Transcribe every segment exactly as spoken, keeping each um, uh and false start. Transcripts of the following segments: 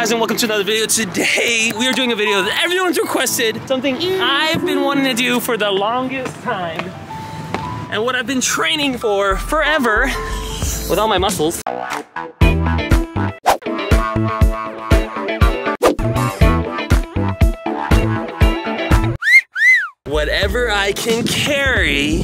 guys, and welcome to another video. Today we are doing a video that everyone's requested, something I've been wanting to do for the longest time, and what I've been training for forever with all my muscles. Whatever I can carry,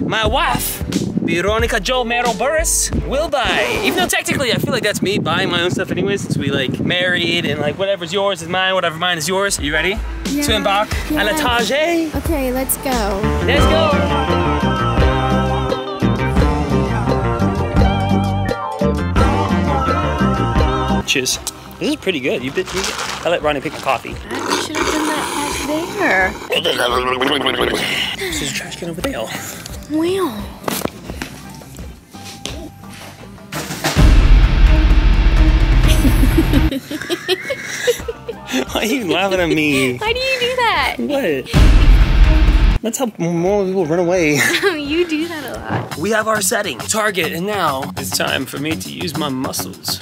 my wife Veronica Joe Merrill Burris will buy. Even though technically I feel like that's me buying my own stuff anyways, since we like married and like whatever's yours is mine, whatever mine is yours. You ready? Yeah. To embark yeah. on a Target? Okay, let's go. Let's go. Cheers. This is pretty good. You bit. I let Ronnie pick the coffee. I should have done that back there. This is a trash can over there. Wow. Why are you laughing at me? Why do you do that? What? That's how more people run away. You do that a lot. We have our setting, Target, and now it's time for me to use my muscles.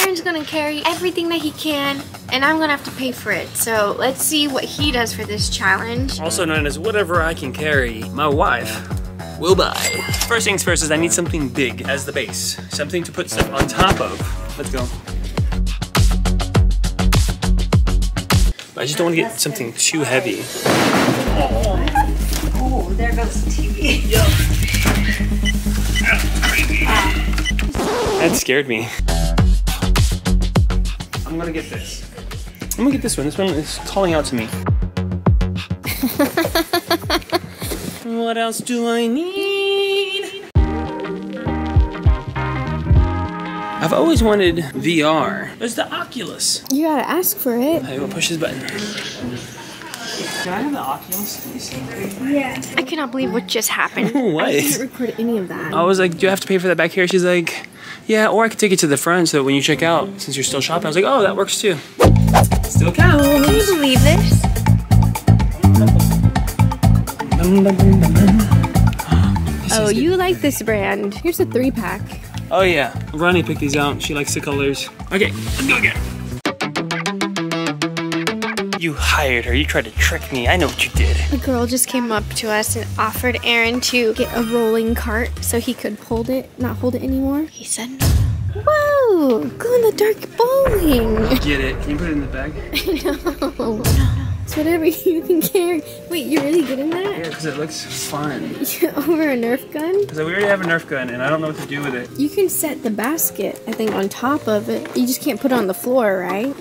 Aaron's gonna carry everything that he can, and I'm gonna have to pay for it. So let's see what he does for this challenge. Also known as whatever I can carry, my wife will buy. First things first is I need something big as the base. Something to put stuff on top of. Let's go. I just don't want to get something too heavy. Oh, oh there goes the T V. That scared me. I'm gonna get this. I'm gonna get this one. This one is calling out to me. What else do I need? I've always wanted V R. There's the Oculus. You gotta ask for it. I will push this button. Can I have the Oculus? Yeah. I cannot believe what just happened. What? I didn't record any of that. I was like, do you have to pay for that back here? She's like, yeah, or I could take it to the front so that when you check out, since you're still shopping. I was like, oh, that works too. Still counts. Can you believe this? Oh, you like this brand. Here's a three pack. Oh yeah, Ronnie picked these out. She likes the colors. Okay, let's go again. You hired her, you tried to trick me. I know what you did. A girl just came up to us and offered Aaron to get a rolling cart so he could hold it, not hold it anymore. He said no. Whoa, go in the dark bowling. Get it, can you put it in the bag? No, no, no. It's whatever you can carry. Wait, you're really good in that? Yeah, because it looks fun. Over a Nerf gun? Because we already have a Nerf gun and I don't know what to do with it. You can set the basket, I think, on top of it. You just can't put it on the floor, right?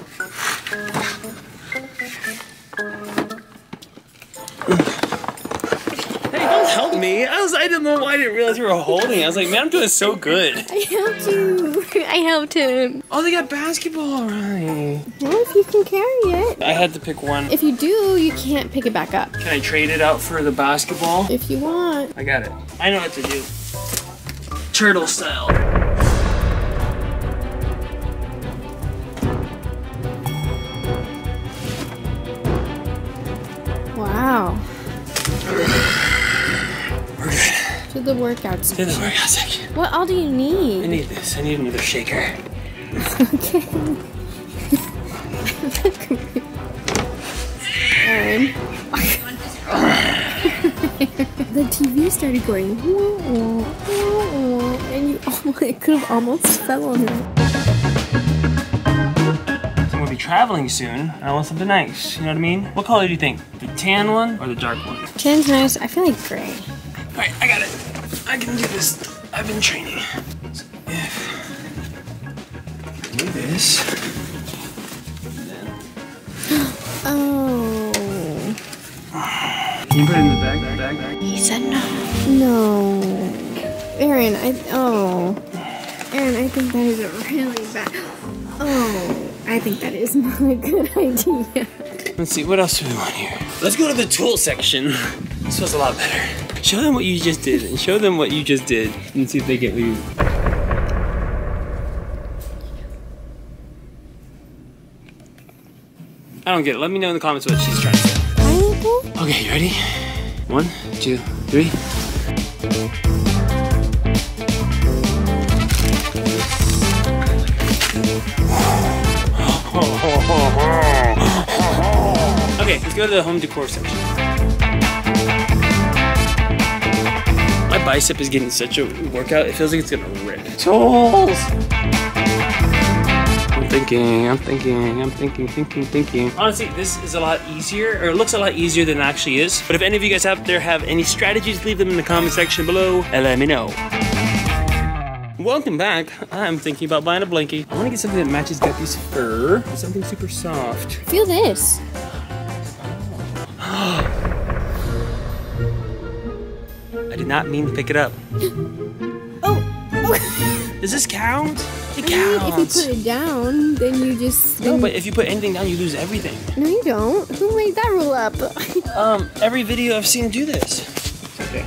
Hey, don't help me. I was I didn't know why I didn't realize you were holding. I was like, man, I'm doing so good. I helped you. I helped him. Oh, they got basketball, right? Well, if you can carry it. I had to pick one. If you do, you can't pick it back up. Can I trade it out for the basketball? If you want. I got it. I know what to do. Turtle style. Wow. To the workout section. To the workout section. What all do you need? I need this. I need another shaker. Okay. Aaron. The T V started going, whoa, whoa, whoa, and you almost, it could have almost fell on him. So we'll be traveling soon. I want something nice. You know what I mean? What color do you think? The tan one or the dark one? Tan's nice. I feel like gray. All right, I got it. I can do this. I've been training. So if I do this, then... Oh. Can you put it in the bag, bag, bag, bag? He said no. No. Aaron, I, oh. Aaron, I think that is a really bad, oh. I think that is not a good idea. Let's see, what else do we want here? Let's go to the tool section. This feels a lot better. Show them what you just did, and show them what you just did, and see if they get what you. I don't get it. Let me know in the comments what she's trying to do. Okay, you ready? One, two, three. Oh. Okay, let's go to the home decor section. My bicep is getting such a workout, it feels like it's gonna rip. Tools! I'm thinking, I'm thinking, I'm thinking, thinking, thinking. Honestly, this is a lot easier, or it looks a lot easier than it actually is. But if any of you guys out there have any strategies, leave them in the comment section below and let me know. Welcome back. I'm thinking about buying a blankie. I want to get something that matches Guppy's fur. Something super soft. Feel this. I did not mean to pick it up. Oh. Oh. Does this count? It counts. I mean, if you put it down, then you just... No, but if you put anything down, you lose everything. No, you don't. Who made that rule up? um, every video I've seen do this. Okay.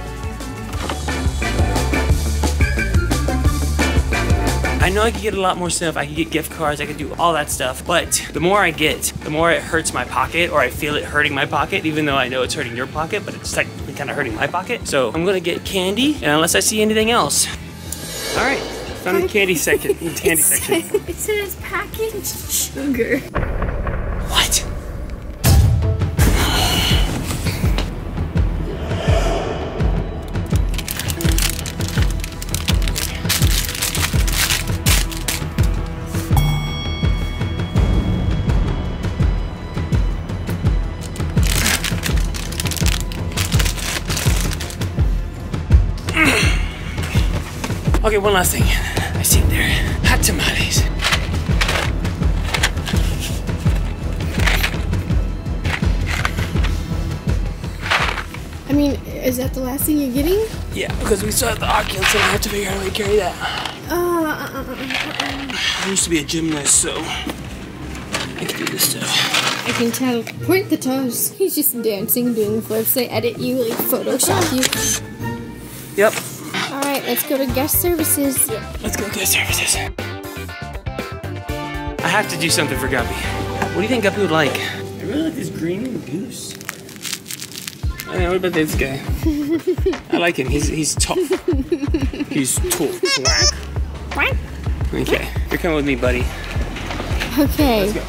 I know I could get a lot more stuff, I could get gift cards, I could do all that stuff, but the more I get, the more it hurts my pocket, or I feel it hurting my pocket, even though I know it's hurting your pocket, but it's technically kind of hurting my pocket. So I'm gonna get candy, and unless I see anything else. All right, found the candy section. Candy section. It says packaged sugar. What? Okay, one last thing. I see it there. Hot tamales. I mean, is that the last thing you're getting? Yeah, because we still have the Oculus, so I have to figure out how to carry that. Uh, uh, uh, uh. I used to be a gymnast, so I can do this stuff. I can tell. Point the toes. He's just dancing, doing flips. They edit you, like Photoshop you. Yep. Alright, let's go to guest services. Yeah, let's go to guest services. I have to do something for Guppy. What do you think Guppy would like? I really like this green goose. I don't know, what about this guy? I like him, he's, he's tough. He's tough. Quack. Okay, you're coming with me, buddy. Okay. Let's go.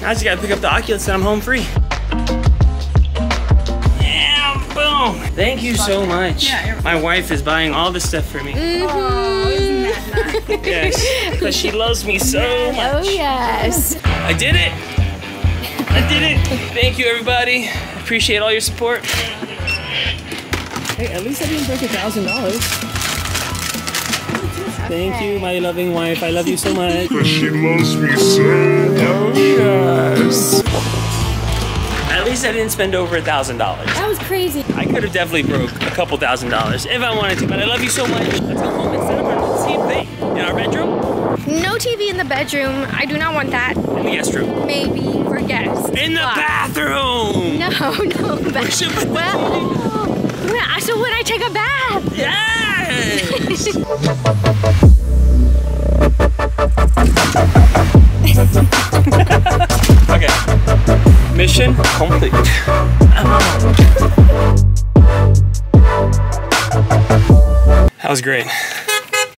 Now I just gotta pick up the Oculus and I'm home free. Thank you so much. Yeah, my wife is buying all this stuff for me. Mm-hmm. Oh, isn't that nice? Yes, because she loves me so much. Oh, yes. I did it. I did it. Thank you, everybody. Appreciate all your support. Hey, at least I didn't break a thousand dollars. Thank you, my loving wife. I love you so much. Because she loves me so much. Yes. At least I didn't spend over a thousand dollars. That was crazy. I could have definitely broke a couple thousand dollars if I wanted to, but I love you so much. Let's go home and set up our T V in our bedroom. No T V in the bedroom. I do not want that. In the guest room. Maybe for guests. In the uh, bathroom. No, no bathroom. Well, when I, so when I take a bath. Yes. Okay. Mission complete. That was great.